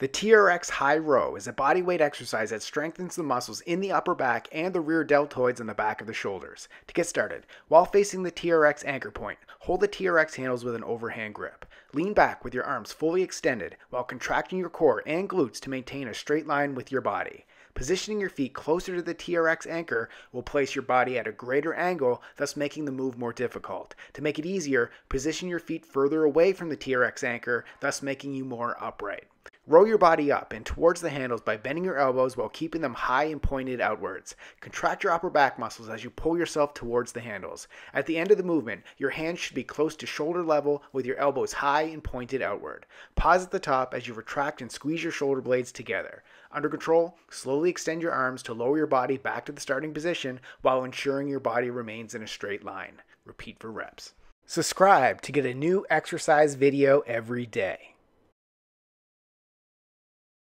The TRX high row is a bodyweight exercise that strengthens the muscles in the upper back and the rear deltoids and the back of the shoulders. To get started, while facing the TRX anchor point, hold the TRX handles with an overhand grip. Lean back with your arms fully extended while contracting your core and glutes to maintain a straight line with your body. Positioning your feet closer to the TRX anchor will place your body at a greater angle, thus making the move more difficult. To make it easier, position your feet further away from the TRX anchor, thus making you more upright. Row your body up and towards the handles by bending your elbows while keeping them high and pointed outwards. Contract your upper back muscles as you pull yourself towards the handles. At the end of the movement, your hands should be close to shoulder level with your elbows high and pointed outward. Pause at the top as you retract and squeeze your shoulder blades together. Under control, slowly extend your arms to lower your body back to the starting position while ensuring your body remains in a straight line. Repeat for reps. Subscribe to get a new exercise video every day.